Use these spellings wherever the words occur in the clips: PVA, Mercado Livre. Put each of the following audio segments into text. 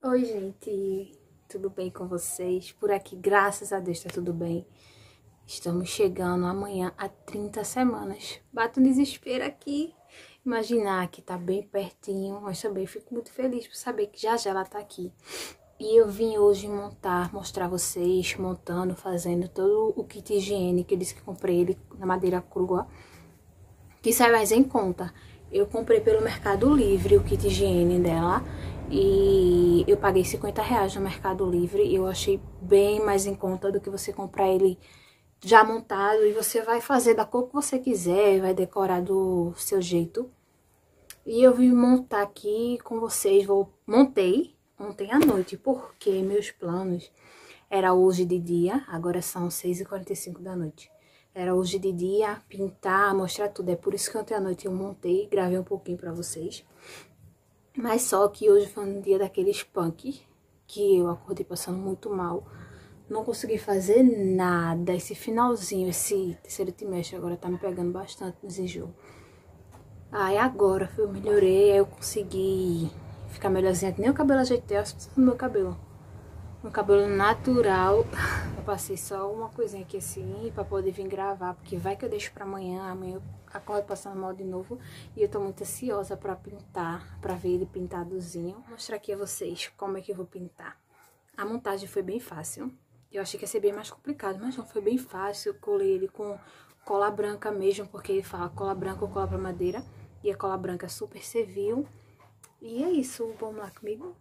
Oi gente, tudo bem com vocês? Por aqui, graças a Deus, tá tudo bem. Estamos chegando amanhã a 30 semanas. Bato um desespero aqui, imaginar que tá bem pertinho, mas também fico muito feliz por saber que já já ela tá aqui. E eu vim hoje mostrar vocês, fazendo todo o kit higiênico. Eu disse que comprei ele na madeira crua, que sai mais em conta. Eu comprei pelo Mercado Livre o kit higiene dela. E eu paguei 50 reais no Mercado Livre e eu achei bem mais em conta do que você comprar ele já montado. E você vai fazer da cor que você quiser, vai decorar do seu jeito. E eu vim montar aqui com vocês, montei ontem à noite, porque meus planos era hoje de dia, agora são 6h45 da noite. Era hoje de dia, pintar, mostrar tudo, é por isso que ontem à noite eu montei, gravei um pouquinho pra vocês. Mas só que hoje foi um dia daqueles punk, que eu acordei passando muito mal. Não consegui fazer nada. Esse finalzinho, esse terceiro trimestre agora tá me pegando bastante nos enjoos. Aí agora eu melhorei, aí eu consegui ficar melhorzinha. Nem o cabelo ajeitei, eu preciso do meu cabelo. Meu cabelo natural. Eu passei só uma coisinha aqui assim, pra poder vir gravar. Porque vai que eu deixo pra amanhã, amanhã eu acordo passando mal de novo. E eu tô muito ansiosa pra pintar, pra ver ele pintadozinho. Vou mostrar aqui a vocês como é que eu vou pintar. A montagem foi bem fácil. Eu achei que ia ser bem mais complicado, mas não, foi bem fácil. Eu colei ele com cola branca mesmo, porque ele fala cola branca ou cola pra madeira. E a cola branca super serviu. E é isso, vamos lá comigo?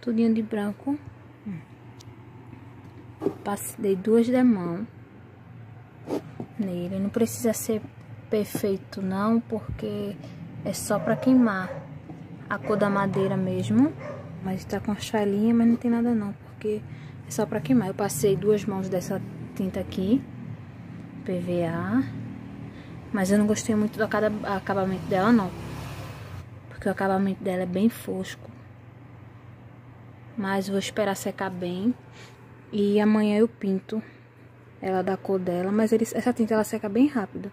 Tudinho de branco. Dei duas da mão nele. Não precisa ser perfeito não, porque é só pra queimar a cor da madeira mesmo. Mas tá com as falhinhas, mas não tem nada não, porque É só pra queimar. Eu passei duas mãos dessa tinta aqui, PVA, mas eu não gostei muito do acabamento dela, não. Porque o acabamento dela é bem fosco. Mas vou esperar secar bem. E amanhã eu pinto ela da cor dela. Mas essa tinta ela seca bem rápido.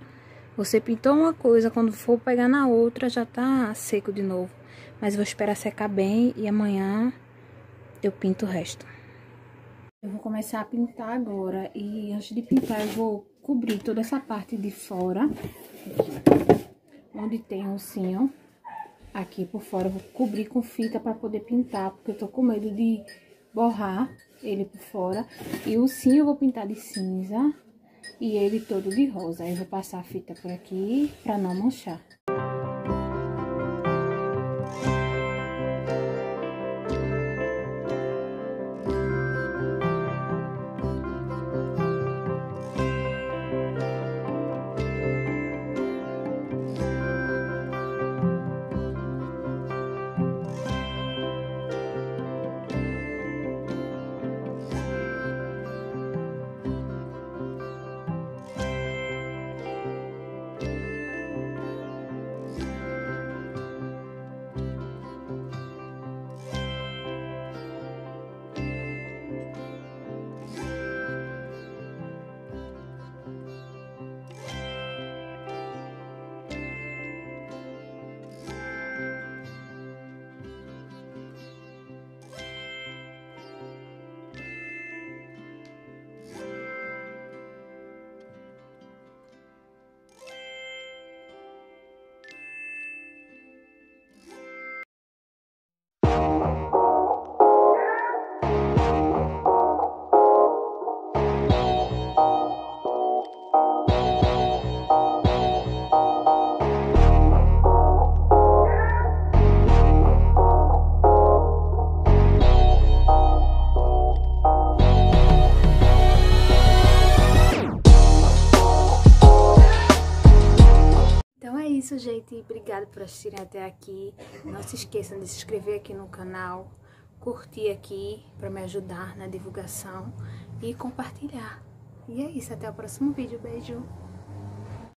Você pintou uma coisa, quando for pegar na outra já tá seco de novo. Mas vou esperar secar bem e amanhã eu pinto o resto. Eu vou começar a pintar agora. E antes de pintar eu vou cobrir toda essa parte de fora. Onde tem o ursinho. Aqui por fora eu vou cobrir com fita para poder pintar, porque eu tô com medo de borrar ele por fora. E o ursinho eu vou pintar de cinza e ele todo de rosa. Aí eu vou passar a fita por aqui para não manchar. Gente, obrigada por assistirem até aqui. Não se esqueçam de se inscrever aqui no canal, curtir aqui para me ajudar na divulgação e compartilhar. E é isso, até o próximo vídeo. Beijo!